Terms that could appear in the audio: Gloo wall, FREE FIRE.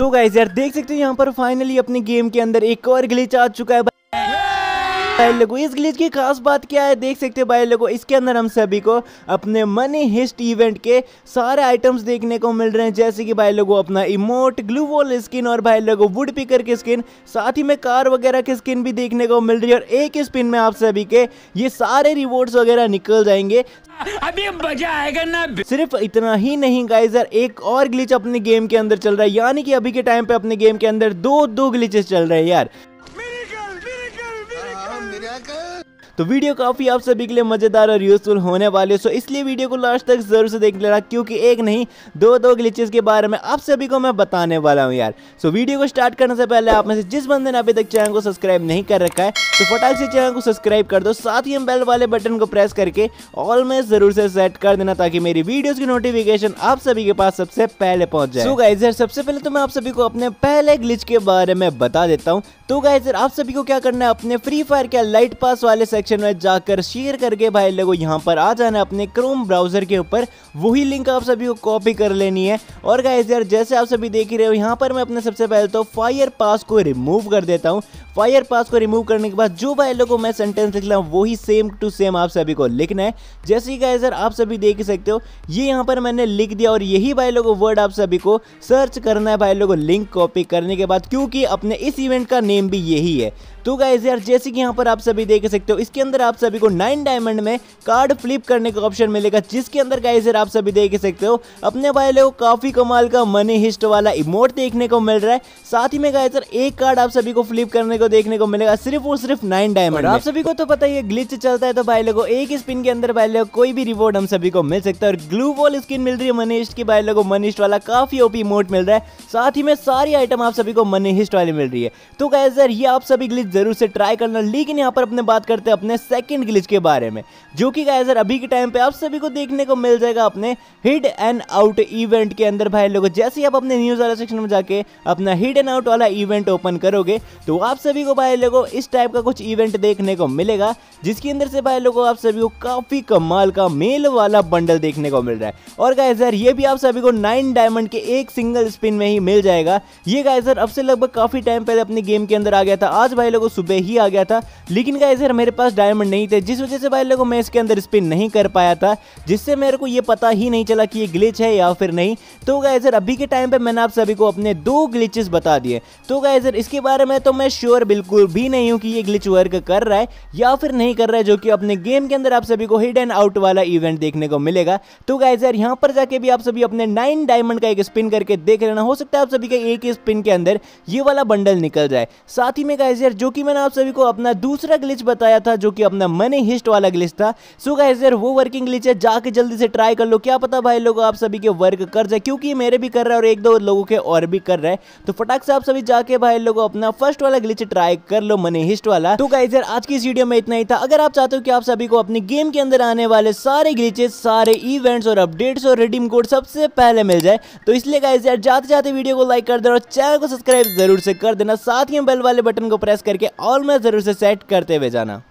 So guys यार देख सकते हो यहाँ पर फाइनली अपने गेम के अंदर एक और ग्लिच आ चुका है भाई लोगों। इस ग्लिच की खास बात क्या है देख सकते हो भाई लोगों, इसके अंदर हम सभी को अपने मनी हिस्ट इवेंट के सारे आइटम्स देखने को मिल रहे हैं, जैसे कि भाई लोगों अपना इमोट, ग्लू वॉल स्किन और भाई लोगों वुड पिकर की स्किन, साथ ही में कार वगैरह की स्किन भी देखने को मिल रही है। और एक ही स्पिन में आप सभी के ये सारे रिवॉर्ड्स वगैरह निकल जाएंगे, अभी मजा आएगा ना। सिर्फ इतना ही नहीं गाइस यार, एक और ग्लिच अपने गेम के अंदर चल रहा है, यानी कि अभी के टाइम पे अपने गेम के अंदर दो ग्लिचेस चल रहे हैं यार। तो वीडियो काफी आप सभी के लिए मजेदार और यूजफुल होने वाले, सो इसलिए वीडियो को लास्ट तक जरूर से देख लेना, क्योंकि एक नहीं दो ग्लिचेस के बारे में आप सभी को मैं बताने वाला हूं यार। सो वीडियो को स्टार्ट करने से पहले आप में से जिस बंदे ने अभी तक चैनल को सब्सक्राइब नहीं कर रखा है तो फटाफट से चैनल को सब्सक्राइब कर दो, साथ ही हम बेल वाले बटन को प्रेस करके ऑल में जरूर से सेट कर देना, ताकि मेरी वीडियोस की नोटिफिकेशन आप सभी के पास सबसे पहले पहुंच जाए। सो गाइस यार सबसे पहले तो मैं आप सभी को अपने पहले ग्लिच के बारे में बता देता हूँ। तो गाइस यार आप सभी को क्या करना है, अपने फ्री फायर के लाइट पास वाले सेक्शन में जाकर शेयर करके भाई लोगों यहाँ पर आ जाना है अपने क्रोम ब्राउजर के ऊपर, वही लिंक आप सभी को कॉपी कर लेनी है। और गाइस यार जैसे आप सभी देख ही रहे हो यहाँ पर मैं अपने सबसे पहले तो फायर पास को रिमूव कर देता हूँ। फायर पास को रिमूव करने के बाद जो भाई लोगों मैं सेंटेंस लिख रहा हूँ वही सेम टू सेम आप सभी को लिखना है, जैसे गाइस यार आप सभी देख ही सकते हो ये यहाँ पर मैंने लिख दिया। और यही भाई लोगों वर्ड आप सभी को सर्च करना है भाई लोगों लिंक कॉपी करने के बाद, क्योंकि अपने इस इवेंट का नेम भी यही है। तो गाइस यार जैसे कि यहाँ पर आप सभी देख सकते हो इसके अंदर आप सभी को 9 डायमंड में कार्ड फ्लिप करने का ऑप्शन मिलेगा, जिसके अंदर गाइस यार आप सभी देख सकते हो अपने भाई लोगों काफी कमाल का मनी हिस्ट वाला इमोट देखने को मिल रहा है। साथ ही में गाइस यार एक कार्ड आप सभी को फ्लिप करने को देखने को मिलेगा सिर्फ और सिर्फ 9 डायमंड। आप सभी को तो पता ही है ग्लिच चलता है तो भाई लोगों एक स्पिन के अंदर भाई लोगों कोई भी रिवॉर्ड हम सभी को मिल सकता है। और ग्लू वॉल स्किन मिल रही है मनी हिस्ट की भाई लोगों, मनी हिस्ट वाला काफी ओपी इमोट मिल रहा है, साथ ही में सारी आइटम आप सभी को मनी हिस्ट वाली मिल रही है। तो गाइस यार ये आप सभी ग्लिच जरूर से ट्राई करना। लेकिन यहाँ पर अपने बात करते हैं अपने सेकंड ग्लिच के बारे में, जो कि गाइस यार अभी के टाइम पे आप सभी को देखने को मिल जाएगा अपने हिड एंड आउट इवेंट के अंदर भाई लोगों। जैसे ही आप अपने न्यूज वाला सेक्शन में जाके अपना हिड एंड आउट वाला इवेंट ओपन करोगे तो आप सभी को भाई लोगों इस टाइप का कुछ इवेंट देखने को मिलेगा, जिसके अंदर से भाई लोगों आप सभी को काफी कमाल का मेल वाला बंडल देखने को मिल रहा है। और गाइस यार ये भी आप सभी को 9 डायमंड के एक सिंगल स्पिन में ही मिल जाएगा। ये गाइस यार अब से लगभग काफी टाइम पहले अपने गेम के अंदर आ गया था, आज भाई लोगों सुबह ही आ गया था, लेकिन गाइस यार मेरे पास डायमंड नहीं थे, जिस वजह से भाई लोगों मैं इसके अंदर स्पिन नहीं कर पाया था, जिससे मेरे को ये पता ही नहीं चला कि ये ग्लिच है या फिर नहीं। तो गाइस यार अभी के टाइम पे मैंने आप सभी को अपने 2 ग्लिचेस बता दिए। तो गाइस यार इसके बारे में तो मैं श्योर बिल्कुल भी नहीं हूँ कि ये ग्लिच वर्क कर रहा है या फिर नहीं कर रहा है, जो कि अपने गेम के अंदर आप सभी को हिड एंड आउट वाला इवेंट देखने को मिलेगा। तो गाइस यार यहाँ पर जाके भी आप सभी अपने 9 डायमंड का एक स्पिन करके देख लेना, हो सकता है आप सभी के एक ही स्पिन के अंदर ये वाला बंडल निकल जाए। साथ ही में गाइस यार जो कि मैंने आप सभी को अपना दूसरा ग्लिच बताया था, जो कि अपना मनी हिस्ट वाला ग्लिच था। सो गाइस यार वो वर्किंग ग्लिच है, जाके जल्दी से ट्राई कर लो, क्या पता भाई लोगों आप सभी के वर्क कर जाए, क्योंकि मेरे भी कर रहा है और 1-2 लोगों के और भी कर रहा है। तो फटाक से आप सभी जाके भाई लोगों अपना फर्स्ट वाला ग्लिच ट्राई कर लो मनी हिस्ट वाला। तो गाइस यार आज की इस वीडियो में इतना ही था। अगर आप चाहते हो कि आप सभी को अपने गेम के अंदर आने वाले सारे ग्लिचेस, सारे इवेंट्स और अपडेट्स और रिडीम कोड सबसे पहले मिल जाए, तो इसलिए गाइस यार जाते जाते वीडियो को लाइक कर देना और चैनल को सब्सक्राइब जरूर से कर देना, साथ ही बेल वाले बटन को प्रेस करके ऑल में जरूर से सेट करते हुए जाना।